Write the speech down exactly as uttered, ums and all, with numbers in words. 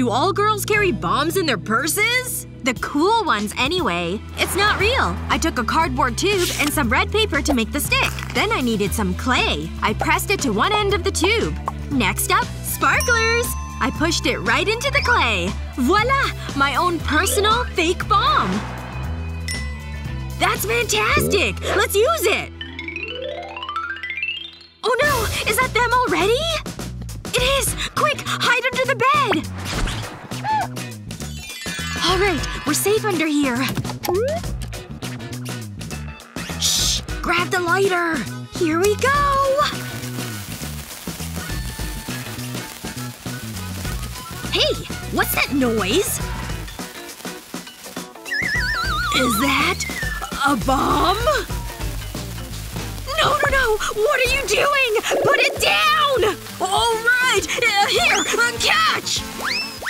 Do all girls carry bombs in their purses? The cool ones, anyway. It's not real. I took a cardboard tube and some red paper to make the stick. Then I needed some clay. I pressed it to one end of the tube. Next up, sparklers! I pushed it right into the clay. Voila! My own personal fake bomb! That's fantastic! Let's use it! Oh no! Is that them already? It is! Quick! Hide under the bed! Alright. We're safe under here. Shh! Grab the lighter! Here we go! Hey! What's that noise? Is that… a bomb? No, no, no! What are you doing? Put it down! Alright! Uh, here! Uh, catch!